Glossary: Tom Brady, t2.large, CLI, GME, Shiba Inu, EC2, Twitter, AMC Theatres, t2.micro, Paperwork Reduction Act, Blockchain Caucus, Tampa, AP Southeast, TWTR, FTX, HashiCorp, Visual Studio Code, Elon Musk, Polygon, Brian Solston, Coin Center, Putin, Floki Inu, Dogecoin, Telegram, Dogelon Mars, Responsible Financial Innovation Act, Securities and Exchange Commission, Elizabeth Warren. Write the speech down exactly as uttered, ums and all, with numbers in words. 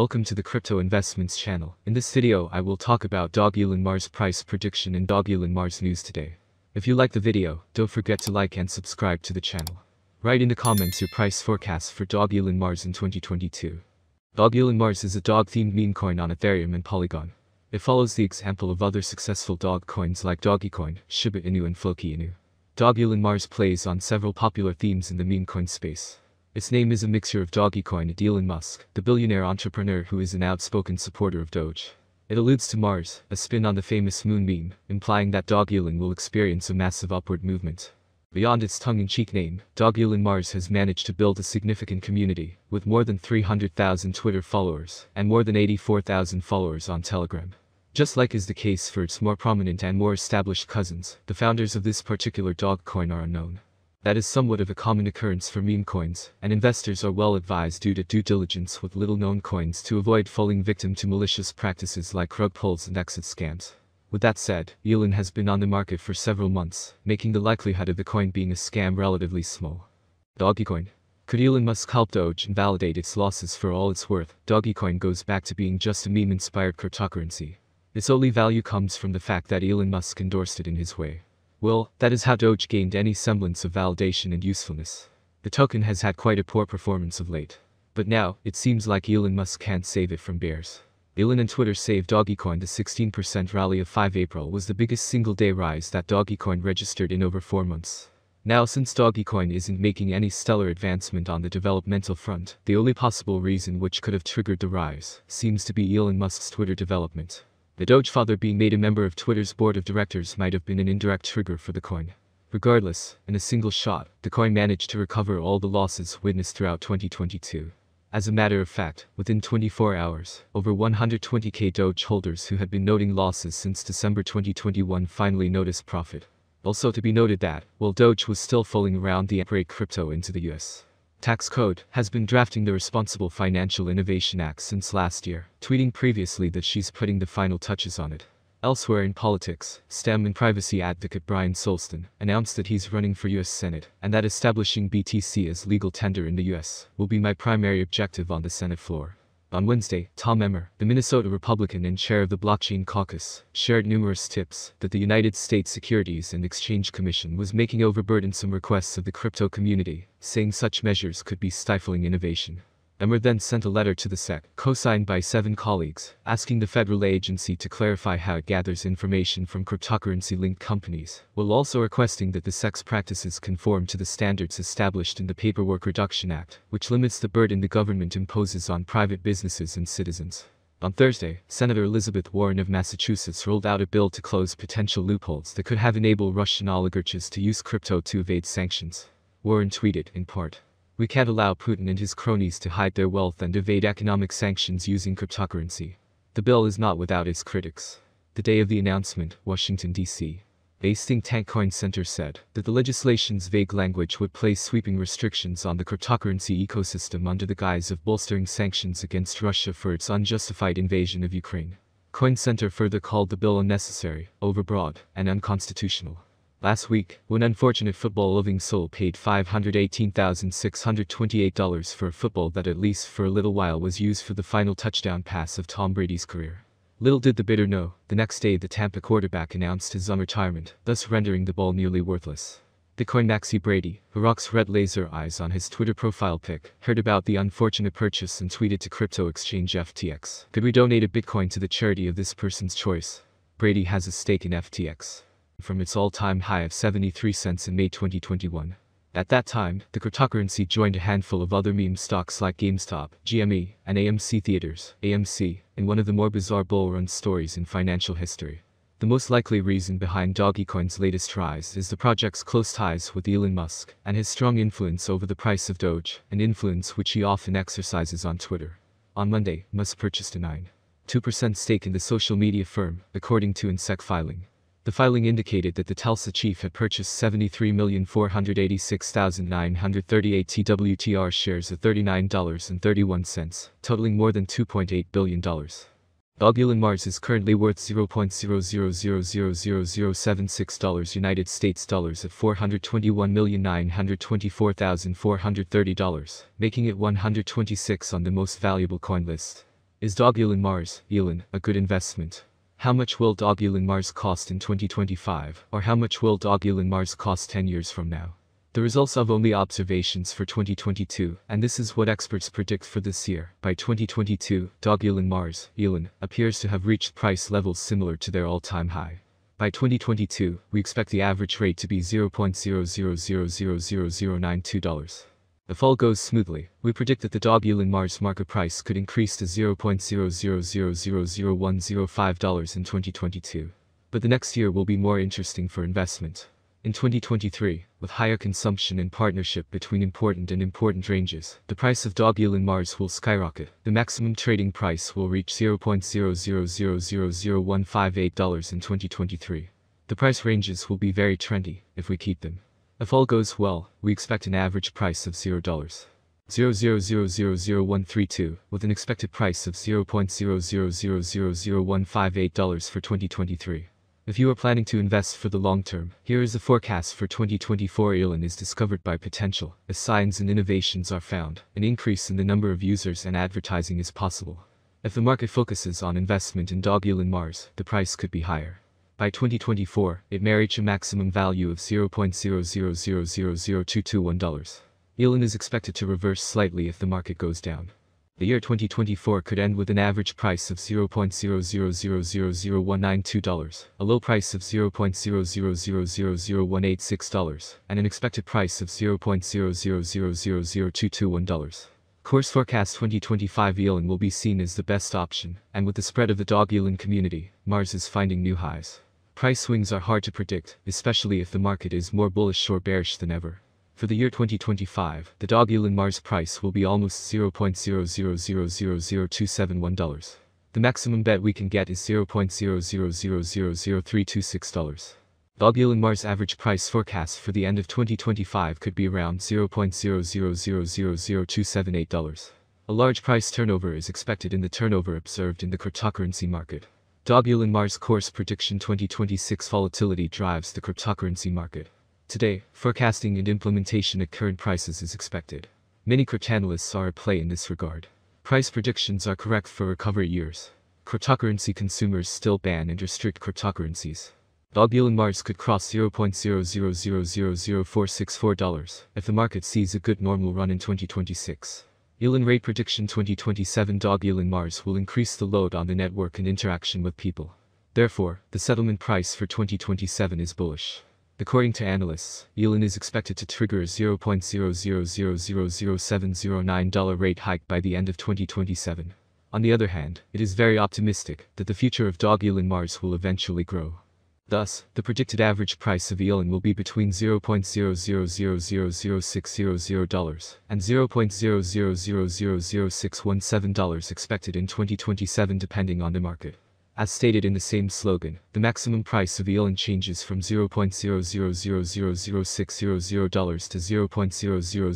Welcome to the Crypto Investments channel. In this video, I will talk about Dogelon Mars price prediction and Dogelon Mars news today. If you like the video, don't forget to like and subscribe to the channel. Write in the comments your price forecast for Dogelon Mars in twenty twenty-two. Dogelon Mars is a dog-themed meme coin on Ethereum and Polygon. It follows the example of other successful dog coins like Dogecoin, Shiba Inu and Floki Inu. Dogelon Mars plays on several popular themes in the meme coin space. Its name is a mixture of Dogecoin and Elon Musk, the billionaire entrepreneur who is an outspoken supporter of Doge. It alludes to Mars, a spin on the famous moon meme, implying that Dogelon will experience a massive upward movement. Beyond its tongue-in-cheek name, Dogelon Mars has managed to build a significant community, with more than three hundred thousand Twitter followers, and more than eighty-four thousand followers on Telegram. Just like is the case for its more prominent and more established cousins, the founders of this particular dog coin are unknown. That is somewhat of a common occurrence for meme coins, and investors are well advised due to due diligence with little-known coins to avoid falling victim to malicious practices like rug pulls and exit scams. With that said, Elon has been on the market for several months, making the likelihood of the coin being a scam relatively small. Dogecoin. Could Elon Musk help Doge and validate its losses for all it's worth? Dogecoin goes back to being just a meme-inspired cryptocurrency. Its only value comes from the fact that Elon Musk endorsed it in his way. Well, that is how Doge gained any semblance of validation and usefulness. The token has had quite a poor performance of late. But now, it seems like Elon Musk can't save it from bears. Elon and Twitter saved Dogecoin. The sixteen percent rally of five April was the biggest single-day rise that Dogecoin registered in over four months. Now, since Dogecoin isn't making any stellar advancement on the developmental front, the only possible reason which could have triggered the rise seems to be Elon Musk's Twitter development. The Doge father being made a member of Twitter's board of directors might have been an indirect trigger for the coin. Regardless, in a single shot, the coin managed to recover all the losses witnessed throughout twenty twenty-two. As a matter of fact, within twenty-four hours, over one hundred twenty thousand Doge holders who had been noting losses since December twenty twenty-one finally noticed profit. Also to be noted that, while Doge was still falling around the break crypto into the U S tax code, has been drafting the Responsible Financial Innovation Act since last year, tweeting previously that she's putting the final touches on it. Elsewhere in politics, STEM and privacy advocate Brian Solston announced that he's running for U S Senate, and that establishing B T C as legal tender in the U S will be my primary objective on the Senate floor. On Wednesday, Tom Emmer, the Minnesota Republican and chair of the Blockchain Caucus, shared numerous tips that the United States Securities and Exchange Commission was making overburdensome requests of the crypto community, saying such measures could be stifling innovation. Emmer then sent a letter to the S E C, co-signed by seven colleagues, asking the federal agency to clarify how it gathers information from cryptocurrency-linked companies, while also requesting that the S E C's practices conform to the standards established in the Paperwork Reduction Act, which limits the burden the government imposes on private businesses and citizens. On Thursday, Senator Elizabeth Warren of Massachusetts rolled out a bill to close potential loopholes that could have enabled Russian oligarchs to use crypto to evade sanctions. Warren tweeted, in part, "We can't allow Putin and his cronies to hide their wealth and evade economic sanctions using cryptocurrency." The bill is not without its critics. The day of the announcement, Washington, D C based think tank Coin Center said that the legislation's vague language would place sweeping restrictions on the cryptocurrency ecosystem under the guise of bolstering sanctions against Russia for its unjustified invasion of Ukraine. Coin Center further called the bill unnecessary, overbroad, and unconstitutional. Last week, one unfortunate football-loving soul paid five hundred eighteen thousand six hundred twenty-eight dollars for a football that at least for a little while was used for the final touchdown pass of Tom Brady's career. Little did the bidder know, the next day the Tampa quarterback announced his retirement, thus rendering the ball nearly worthless. Bitcoin Maxi Brady, who rocks red laser eyes on his Twitter profile pic, heard about the unfortunate purchase and tweeted to crypto exchange F T X, "Could we donate a Bitcoin to the charity of this person's choice?" Brady has a stake in F T X. From its all-time high of seventy-three cents in May twenty twenty-one. At that time, the cryptocurrency joined a handful of other meme stocks like GameStop, G M E, and A M C Theatres, A M C, in one of the more bizarre bull-run stories in financial history. The most likely reason behind Dogecoin's latest rise is the project's close ties with Elon Musk and his strong influence over the price of Doge, an influence which he often exercises on Twitter. On Monday, Musk purchased a nine point two percent stake in the social media firm, according to an S E C filing. The filing indicated that the Telsa chief had purchased seventy-three million four hundred eighty-six thousand nine hundred thirty-eight T W T R shares at thirty-nine dollars and thirty-one cents, totaling more than two point eight billion dollars. Dogelon Mars is currently worth zero point zero zero zero zero zero zero seven six United States dollars at four hundred twenty-one million nine hundred twenty-four thousand four hundred thirty dollars, making it one hundred twenty-six on the most valuable coin list. Is Dogelon Mars, Elon, a good investment? How much will Dogelon Mars cost in twenty twenty-five, or how much will Dogelon Mars cost ten years from now? The results of only observations for twenty twenty-two, and this is what experts predict for this year. By twenty twenty-two, Dogelon Mars, Elon, appears to have reached price levels similar to their all-time high. By twenty twenty-two, we expect the average rate to be zero point zero zero zero zero zero zero nine two dollars. If all goes smoothly, we predict that the Dogelon Mars market price could increase to zero point zero zero zero zero zero one zero five dollars in twenty twenty-two. But the next year will be more interesting for investment. In twenty twenty-three, with higher consumption and partnership between important and important ranges, the price of Dogelon Mars will skyrocket. The maximum trading price will reach zero point zero zero zero zero zero one five eight dollars in twenty twenty-three. The price ranges will be very trendy, if we keep them. If all goes well, we expect an average price of zero dollars zero zero zero zero zero one three two, with an expected price of zero point zero zero zero zero zero one five eight dollars for twenty twenty-three. If you are planning to invest for the long term, here is the forecast for twenty twenty-four. Elon is discovered by potential. As signs and innovations are found, an increase in the number of users and advertising is possible. If the market focuses on investment in Dogelon Mars, the price could be higher. By twenty twenty-four, it may reach a maximum value of zero point zero zero zero zero zero two two one dollars. Elon is expected to reverse slightly if the market goes down. The year twenty twenty-four could end with an average price of zero point zero zero zero zero zero one nine two dollars, a low price of zero point zero zero zero zero zero one eight six dollars, and an expected price of zero point zero zero zero zero zero two two one dollars. Course forecast twenty twenty-five. Elon will be seen as the best option, and with the spread of the Dogelon community, Mars is finding new highs. Price swings are hard to predict, especially if the market is more bullish or bearish than ever. For the year twenty twenty-five, the Dogelon Mars price will be almost zero point zero zero zero zero zero two seven one dollars. The maximum bet we can get is zero point zero zero zero zero zero three two six dollars. Dogelon Mars average price forecast for the end of twenty twenty-five could be around zero point zero zero zero zero zero two seven eight dollars. A large price turnover is expected in the turnover observed in the cryptocurrency market. Dogelon Mars course prediction twenty twenty-six. Volatility drives the cryptocurrency market. Today, forecasting and implementation at current prices is expected. Many cryptanalysts are at play in this regard. Price predictions are correct for recovery years. Cryptocurrency consumers still ban and restrict cryptocurrencies. Dogelon Mars could cross zero point zero zero zero zero zero four six four dollars if the market sees a good normal run in twenty twenty-six. Elon rate prediction twenty twenty-seven. Dogelon Mars will increase the load on the network and interaction with people. Therefore, the settlement price for twenty twenty-seven is bullish. According to analysts, Elon is expected to trigger a zero point zero zero zero zero zero seven zero nine dollars rate hike by the end of twenty twenty-seven. On the other hand, it is very optimistic that the future of Dogelon Mars will eventually grow. Thus, the predicted average price of Elon will be between zero point zero zero zero zero zero six zero zero dollars and zero point zero zero zero zero zero six one seven dollars expected in twenty twenty-seven, depending on the market. As stated in the same slogan, the maximum price of Elon changes from zero point zero zero zero zero zero six zero zero dollars to zero point zero zero zero zero